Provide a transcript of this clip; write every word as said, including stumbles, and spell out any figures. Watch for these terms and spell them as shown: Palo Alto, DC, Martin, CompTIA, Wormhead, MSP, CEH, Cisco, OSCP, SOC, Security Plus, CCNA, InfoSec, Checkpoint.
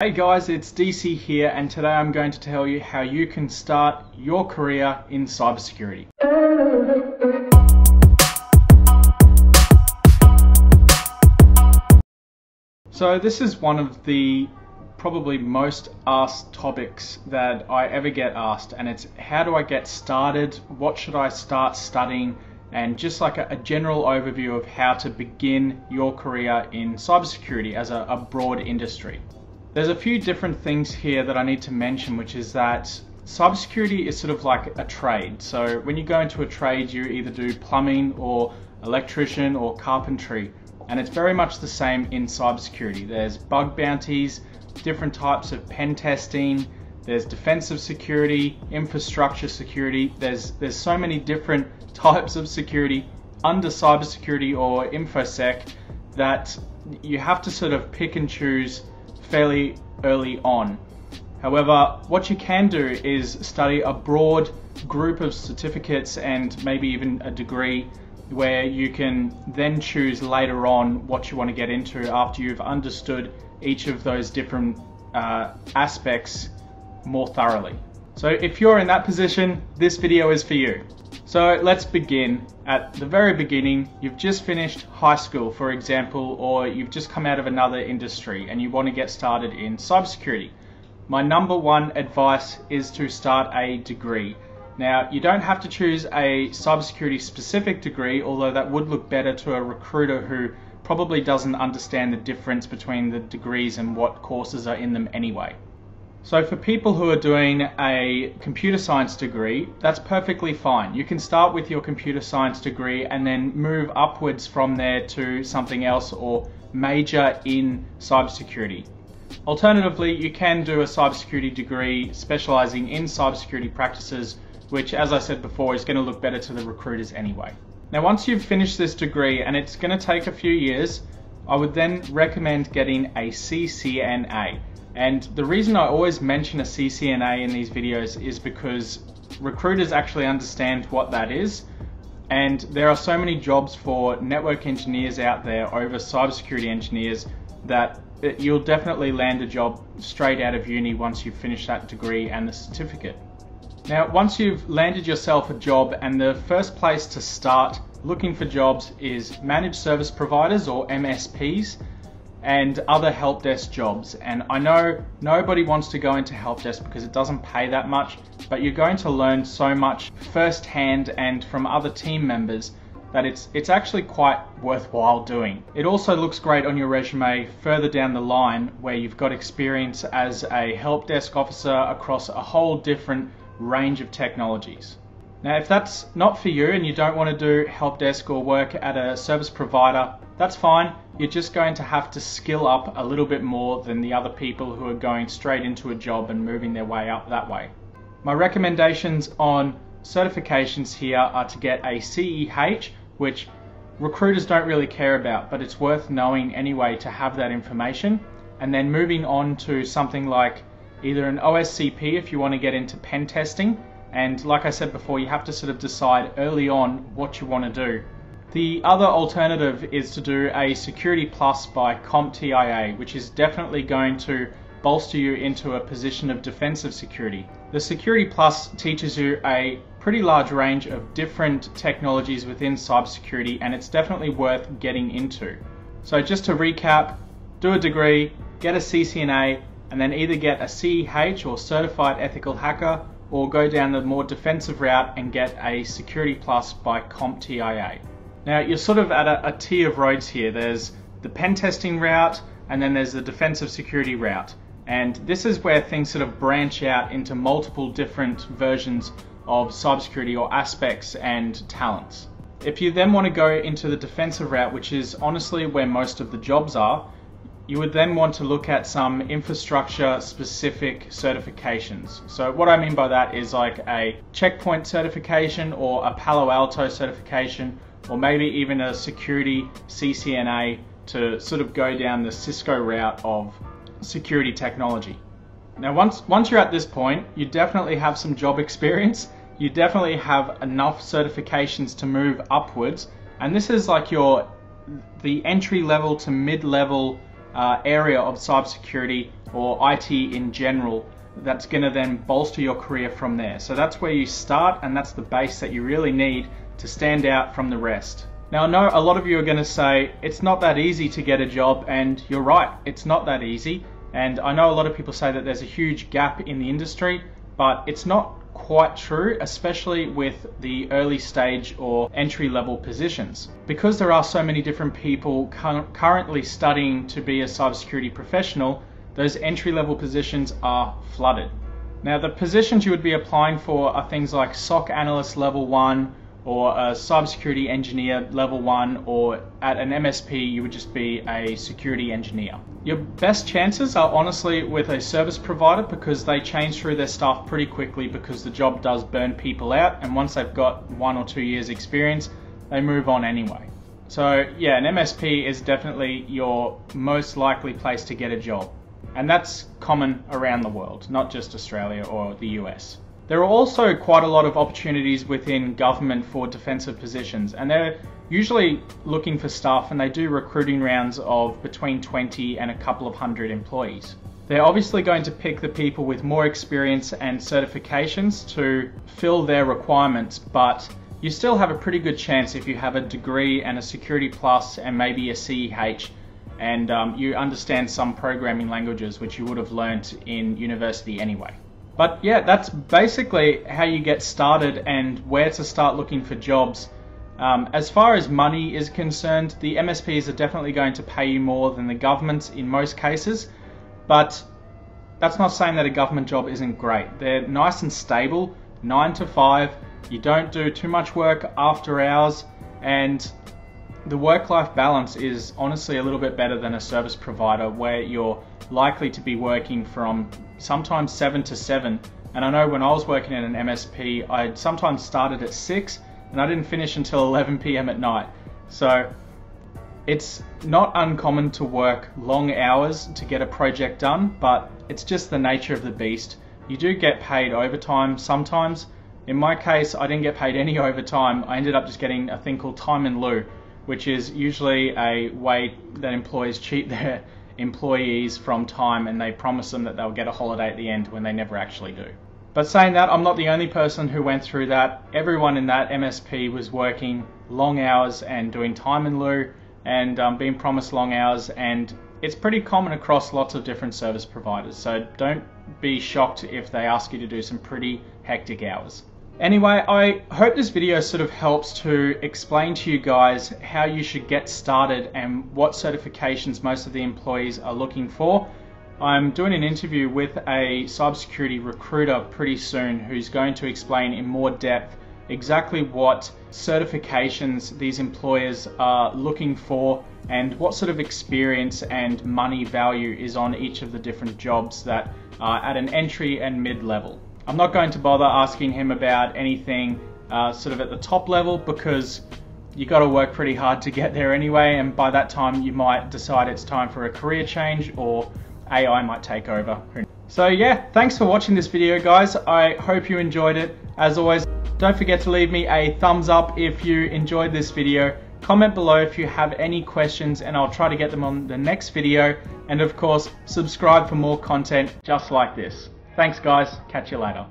Hey guys, it's D C here, and today I'm going to tell you how you can start your career in cybersecurity. So this is one of the probably most asked topics that I ever get asked, and it's how do I get started, what should I start studying, and just like a, a general overview of how to begin your career in cybersecurity as a, a broad industry. There's a few different things here that I need to mention, which is that cybersecurity is sort of like a trade. So when you go into a trade, you either do plumbing or electrician or carpentry, and it's very much the same in cybersecurity. There's bug bounties, different types of pen testing, there's defensive security, infrastructure security, there's, there's so many different types of security under cybersecurity or InfoSec that you have to sort of pick and choose fairly early on. However, what you can do is study a broad group of certificates and maybe even a degree where you can then choose later on what you want to get into after you've understood each of those different uh, aspects more thoroughly. So if you're in that position, this video is for you. So let's begin at the very beginning. You've just finished high school, for example, or you've just come out of another industry and you want to get started in cybersecurity. My number one advice is to start a degree. Now, you don't have to choose a cybersecurity specific degree, although that would look better to a recruiter who probably doesn't understand the difference between the degrees and what courses are in them anyway. So for people who are doing a computer science degree, that's perfectly fine. You can start with your computer science degree and then move upwards from there to something else or major in cybersecurity. Alternatively, you can do a cybersecurity degree specializing in cybersecurity practices, which, as I said before, is going to look better to the recruiters anyway. Now, once you've finished this degree, and it's going to take a few years, I would then recommend getting a C C N A. And the reason I always mention a C C N A in these videos is because recruiters actually understand what that is. And there are so many jobs for network engineers out there over cybersecurity engineers that you'll definitely land a job straight out of uni once you finish that degree and the certificate. Now, once you've landed yourself a job, and the first place to start looking for jobs is managed service providers or M S Ps. And other help desk jobs. And I know nobody wants to go into help desk because it doesn't pay that much, but you're going to learn so much firsthand and from other team members that it's it's actually quite worthwhile doing. It also looks great on your resume further down the line where you've got experience as a help desk officer across a whole different range of technologies. Now, if that's not for you and you don't want to do help desk or work at a service provider, that's fine. You're just going to have to skill up a little bit more than the other people who are going straight into a job and moving their way up that way. My recommendations on certifications here are to get a C E H, which recruiters don't really care about, but it's worth knowing anyway to have that information. And then moving on to something like either an O S C P if you want to get into pen testing. And like I said before, you have to sort of decide early on what you want to do. The other alternative is to do a Security Plus by CompTIA, which is definitely going to bolster you into a position of defensive security. The Security Plus teaches you a pretty large range of different technologies within cybersecurity, and it's definitely worth getting into. So just to recap, do a degree, get a C C N A, and then either get a C E H or Certified Ethical Hacker, or go down the more defensive route and get a Security Plus by CompTIA. Now, you're sort of at a, a tier of roads here. There's the pen testing route, and then there's the defensive security route. And this is where things sort of branch out into multiple different versions of cybersecurity or aspects and talents. If you then want to go into the defensive route, which is honestly where most of the jobs are, you would then want to look at some infrastructure specific certifications. So what I mean by that is like a Checkpoint certification or a Palo Alto certification, or maybe even a security C C N A to sort of go down the Cisco route of security technology. Now, once, once you're at this point, you definitely have some job experience. You definitely have enough certifications to move upwards. And this is like your, the entry level to mid-level uh, area of cybersecurity or I T in general that's going to then bolster your career from there. So that's where you start, and that's the base that you really need to stand out from the rest. Now I know a lot of you are going to say it's not that easy to get a job, and you're right, it's not that easy. And I know a lot of people say that there's a huge gap in the industry, but it's not quite true, especially with the early stage or entry level positions. Because there are so many different people currently studying to be a cybersecurity professional, those entry level positions are flooded. Now the positions you would be applying for are things like S O C analyst level one, or a cybersecurity engineer level one, or at an M S P you would just be a security engineer. Your best chances are honestly with a service provider, because they change through their staff pretty quickly because the job does burn people out, and once they've got one or two years experience they move on anyway. So yeah, an M S P is definitely your most likely place to get a job, and that's common around the world, not just Australia or the U S. There are also quite a lot of opportunities within government for defensive positions, and they're usually looking for staff, and they do recruiting rounds of between twenty and a couple of hundred employees. They're obviously going to pick the people with more experience and certifications to fill their requirements, but you still have a pretty good chance if you have a degree and a Security Plus and maybe a C E H, and um, you understand some programming languages which you would have learnt in university anyway. But yeah, that's basically how you get started and where to start looking for jobs. Um, as far as money is concerned, the M S Ps are definitely going to pay you more than the governments in most cases, but that's not saying that a government job isn't great. They're nice and stable, nine to five, you don't do too much work after hours, and the work-life balance is honestly a little bit better than a service provider, where you're likely to be working from sometimes seven to seven. And I know when I was working in an M S P, I sometimes started at six and I didn't finish until eleven p m at night. So it's not uncommon to work long hours to get a project done, but it's just the nature of the beast. You do get paid overtime sometimes. In my case, I didn't get paid any overtime. I ended up just getting a thing called time in lieu, which is usually a way that employers cheat their employees from time, and they promise them that they'll get a holiday at the end when they never actually do. But saying that, I'm not the only person who went through that. Everyone in that M S P was working long hours and doing time in lieu and um, being promised long hours, and it's pretty common across lots of different service providers, so don't be shocked if they ask you to do some pretty hectic hours. Anyway, I hope this video sort of helps to explain to you guys how you should get started and what certifications most of the employees are looking for. I'm doing an interview with a cybersecurity recruiter pretty soon who's going to explain in more depth exactly what certifications these employers are looking for and what sort of experience and money value is on each of the different jobs that are at an entry and mid-level. I'm not going to bother asking him about anything uh, sort of at the top level, because you got to work pretty hard to get there anyway, and by that time you might decide it's time for a career change, or A I might take over. So yeah, thanks for watching this video guys. I hope you enjoyed it. As always, don't forget to leave me a thumbs up if you enjoyed this video. Comment below if you have any questions and I'll try to get them on the next video. And of course, subscribe for more content just like this. Thanks guys, catch you later.